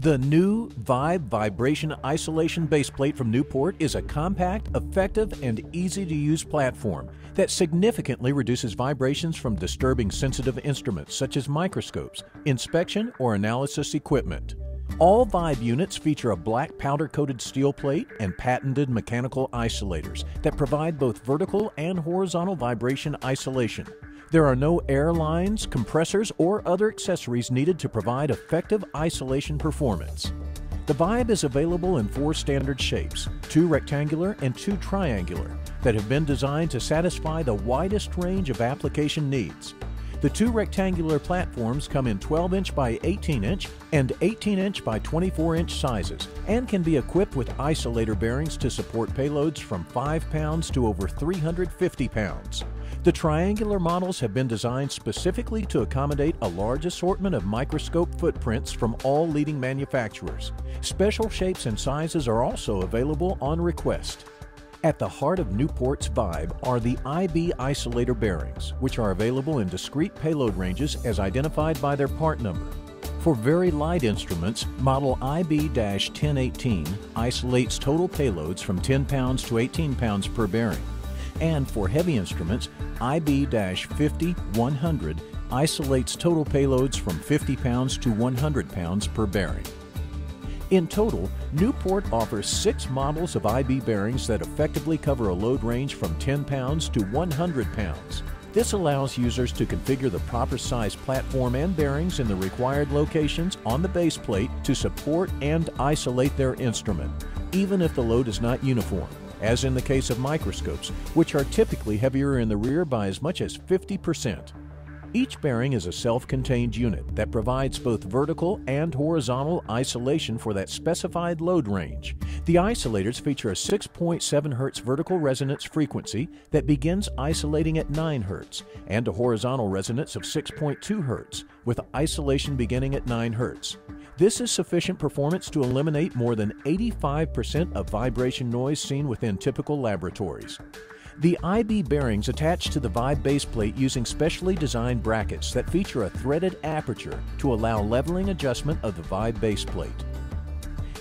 The new VIBe Vibration Isolation Baseplate from Newport is a compact, effective, and easy-to-use platform that significantly reduces vibrations from disturbing sensitive instruments such as microscopes, inspection, or analysis equipment. All VIBe units feature a black powder-coated steel plate and patented mechanical isolators that provide both vertical and horizontal vibration isolation. There are no air lines, compressors, or other accessories needed to provide effective isolation performance. The VIBe is available in 4 standard shapes, 2 rectangular and 2 triangular, that have been designed to satisfy the widest range of application needs. The 2 rectangular platforms come in 12-inch by 18-inch and 18-inch by 24-inch sizes and can be equipped with isolator bearings to support payloads from 5 pounds to over 350 pounds. The triangular models have been designed specifically to accommodate a large assortment of microscope footprints from all leading manufacturers. Special shapes and sizes are also available on request. At the heart of Newport's VIBe are the IB isolator bearings, which are available in discrete payload ranges as identified by their part number. For very light instruments, model IB-1018 isolates total payloads from 10 pounds to 18 pounds per bearing. And for heavy instruments, IB-50-100 isolates total payloads from 50 pounds to 100 pounds per bearing. In total, Newport offers 6 models of IB bearings that effectively cover a load range from 10 pounds to 100 pounds. This allows users to configure the proper size platform and bearings in the required locations on the base plate to support and isolate their instrument, even if the load is not uniform, as in the case of microscopes, which are typically heavier in the rear by as much as 50%. Each bearing is a self-contained unit that provides both vertical and horizontal isolation for that specified load range. The isolators feature a 6.7 Hz vertical resonance frequency that begins isolating at 9 Hz and a horizontal resonance of 6.2 Hz with isolation beginning at 9 Hz. This is sufficient performance to eliminate more than 85% of vibration noise seen within typical laboratories. The IB bearings attach to the VIBe baseplate using specially designed brackets that feature a threaded aperture to allow leveling adjustment of the VIBe baseplate.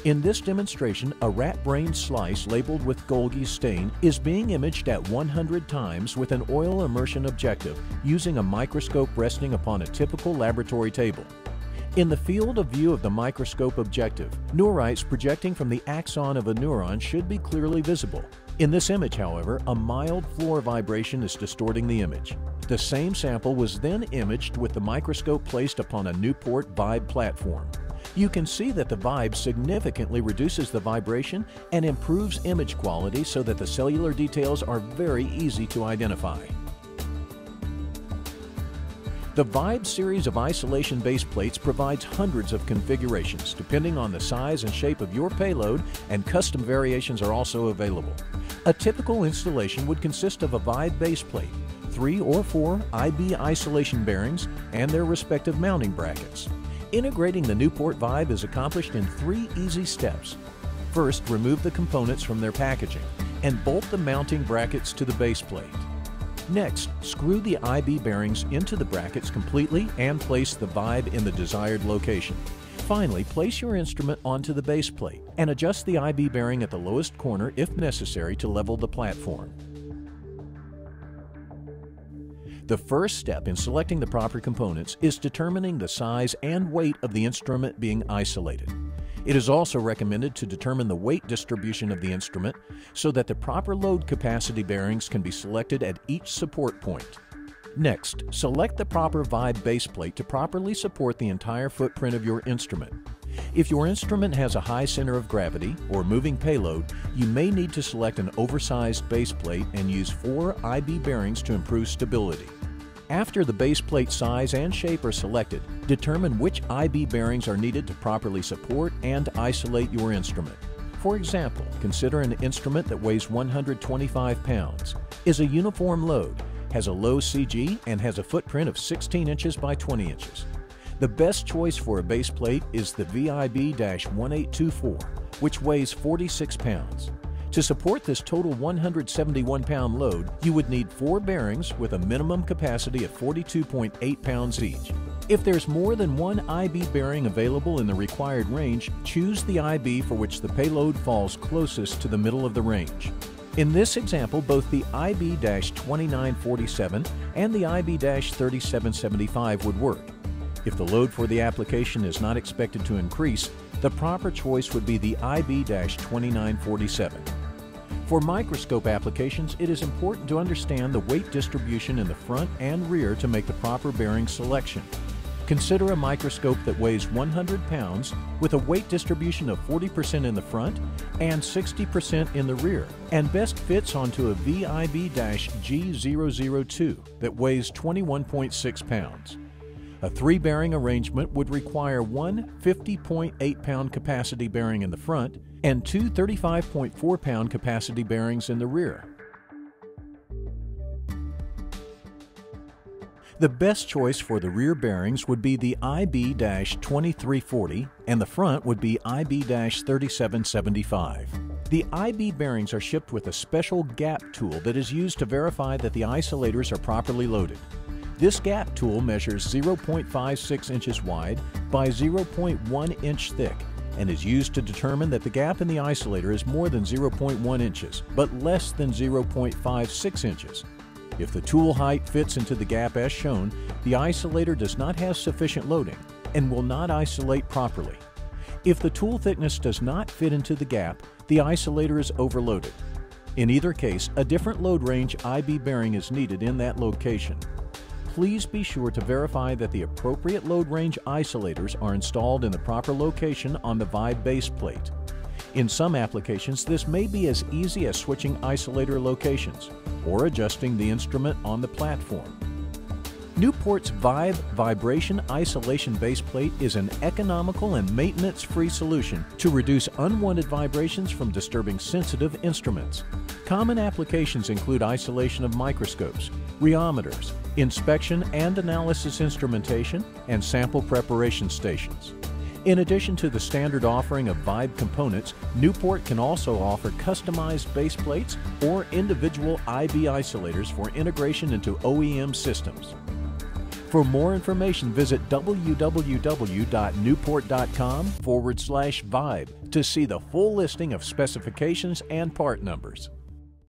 In this demonstration, a rat brain slice labeled with Golgi stain is being imaged at 100 times with an oil immersion objective using a microscope resting upon a typical laboratory table. In the field of view of the microscope objective, neurites projecting from the axon of a neuron should be clearly visible. In this image, however, a mild floor vibration is distorting the image. The same sample was then imaged with the microscope placed upon a Newport VIBe platform. You can see that the VIBe significantly reduces the vibration and improves image quality so that the cellular details are very easy to identify. The VIBe series of isolation base plates provides hundreds of configurations depending on the size and shape of your payload, and custom variations are also available. A typical installation would consist of a VIBe base plate, 3 or 4 IB isolation bearings, and their respective mounting brackets. Integrating the Newport VIBe is accomplished in 3 easy steps. First, remove the components from their packaging and bolt the mounting brackets to the base plate. Next, screw the IB bearings into the brackets completely and place the VIBe in the desired location. Finally, place your instrument onto the base plate and adjust the IB bearing at the lowest corner if necessary to level the platform. The first step in selecting the proper components is determining the size and weight of the instrument being isolated. It is also recommended to determine the weight distribution of the instrument so that the proper load capacity bearings can be selected at each support point. Next, select the proper VIBe baseplate to properly support the entire footprint of your instrument. If your instrument has a high center of gravity or moving payload, you may need to select an oversized baseplate and use 4 IB bearings to improve stability. After the base plate size and shape are selected, determine which IB bearings are needed to properly support and isolate your instrument. For example, consider an instrument that weighs 125 pounds, is a uniform load, has a low CG, and has a footprint of 16 inches by 20 inches. The best choice for a base plate is the VIB-1824, which weighs 46 pounds. To support this total 171-pound load, you would need 4 bearings with a minimum capacity of 42.8 pounds each. If there's more than one IB bearing available in the required range, choose the IB for which the payload falls closest to the middle of the range. In this example, both the IB-2947 and the IB-3775 would work. If the load for the application is not expected to increase, the proper choice would be the IB-2947. For microscope applications, it is important to understand the weight distribution in the front and rear to make the proper bearing selection. Consider a microscope that weighs 100 pounds with a weight distribution of 40% in the front and 60% in the rear, and best fits onto a VIB-G002 that weighs 21.6 pounds. A three-bearing arrangement would require one 50.8-pound capacity bearing in the front and two 35.4-pound capacity bearings in the rear. The best choice for the rear bearings would be the IB-2340 and the front would be IB-3775. The IB bearings are shipped with a special gap tool that is used to verify that the isolators are properly loaded. This gap tool measures 0.56 inches wide by 0.1 inch thick and is used to determine that the gap in the isolator is more than 0.1 inches but less than 0.56 inches. If the tool height fits into the gap as shown, the isolator does not have sufficient loading and will not isolate properly. If the tool thickness does not fit into the gap, the isolator is overloaded. In either case, a different load range IB bearing is needed in that location. Please be sure to verify that the appropriate load range isolators are installed in the proper location on the VIBe base plate. In some applications, this may be as easy as switching isolator locations or adjusting the instrument on the platform. Newport's VIBe Vibration Isolation Base Plate is an economical and maintenance-free solution to reduce unwanted vibrations from disturbing sensitive instruments. Common applications include isolation of microscopes, rheometers, inspection and analysis instrumentation, and sample preparation stations. In addition to the standard offering of VIBe components, Newport can also offer customized base plates or individual IB isolators for integration into OEM systems. For more information, visit www.newport.com/VIBe to see the full listing of specifications and part numbers.